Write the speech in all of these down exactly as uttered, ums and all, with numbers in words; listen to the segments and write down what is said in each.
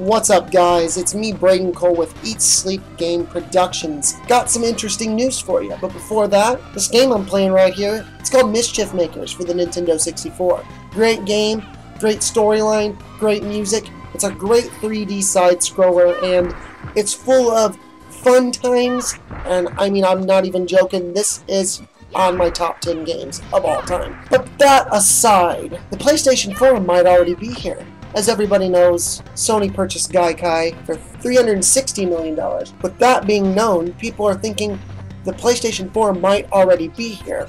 What's up, guys? It's me, Brayden Cole, with Eat Sleep Game Productions. Got some interesting news for you, but before that, this game I'm playing right here, it's called Mischief Makers for the Nintendo sixty-four. Great game, great storyline, great music. It's a great three D side-scroller, and it's full of fun times, and I mean, I'm not even joking, this is on my top ten games of all time. But that aside, the PlayStation four might already be here. As everybody knows, Sony purchased Gaikai for three hundred sixty million dollars. With that being known, people are thinking the PlayStation four might already be here.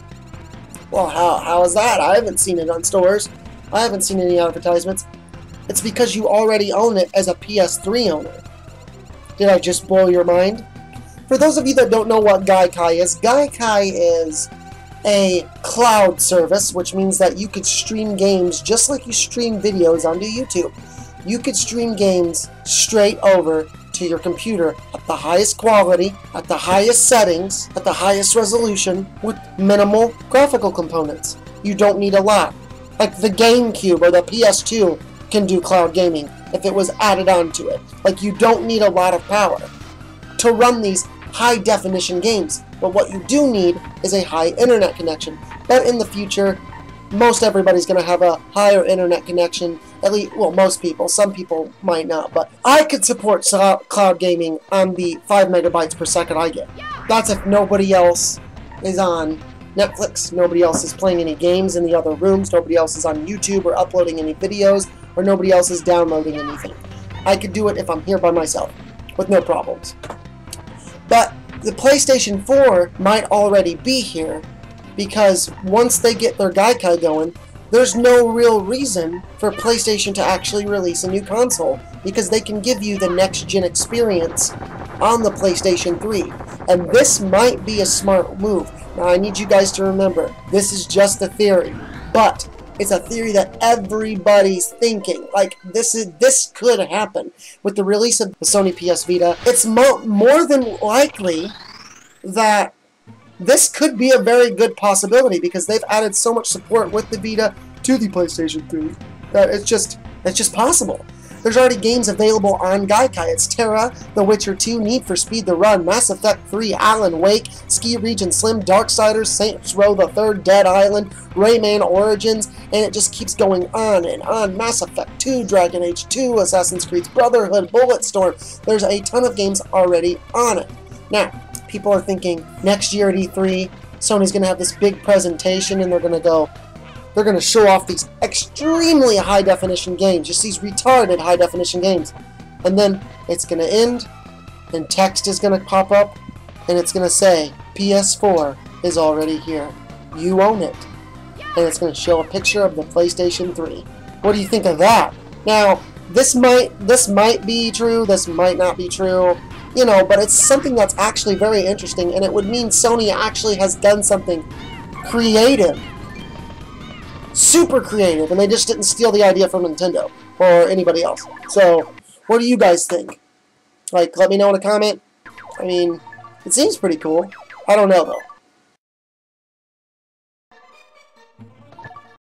Well, how, how is that? I haven't seen it on stores. I haven't seen any advertisements. It's because you already own it as a P S three owner. Did I just blow your mind? For those of you that don't know what Gaikai is, Gaikai is a cloud service, which means that you could stream games just like you stream videos onto YouTube. You could stream games straight over to your computer at the highest quality, at the highest settings, at the highest resolution, with minimal graphical components. You don't need a lot. Like the GameCube or the P S two can do cloud gaming if it was added onto it. Like, you don't need a lot of power to run these high-definition games, but what you do need is a high internet connection. But in the future, most everybody's going to have a higher internet connection, at least, well, most people. Some people might not, but I could support cloud gaming on the five megabytes per second I get. That's if nobody else is on Netflix, nobody else is playing any games in the other rooms, nobody else is on YouTube or uploading any videos, or nobody else is downloading anything. I could do it if I'm here by myself, with no problems. But the PlayStation four might already be here, because once they get their Gaikai going, there's no real reason for PlayStation to actually release a new console, because they can give you the next-gen experience on the PlayStation three. And this might be a smart move. Now, I need you guys to remember, this is just a theory, but it's a theory that everybody's thinking. Like, this is this could happen. With the release of the Sony P S Vita, it's mo more than likely that this could be a very good possibility, because they've added so much support with the Vita to the PlayStation three that it's just, it's just possible. There's already games available on Gaikai. It's Terra, The Witcher two, Need for Speed, The Run, Mass Effect three, Alan Wake, Ski Region Slim, Darksiders, Saints Row the Third, Dead Island, Rayman Origins, and it just keeps going on and on. Mass Effect two, Dragon Age two, Assassin's Creed Brotherhood, Bulletstorm. There's a ton of games already on it. Now, people are thinking next year at E three, Sony's going to have this big presentation and they're going to go, they're going to show off these extremely high-definition games, just these retarded high-definition games. And then it's going to end, and text is going to pop up, and it's going to say, P S four is already here. You own it. And it's going to show a picture of the PlayStation three. What do you think of that? Now, this might, this might be true, this might not be true, you know, but it's something that's actually very interesting, and it would mean Sony actually has done something creative. Super creative, and they just didn't steal the idea from Nintendo or anybody else. So, what do you guys think? Like, let me know in a comment. I mean, it seems pretty cool. I don't know, though.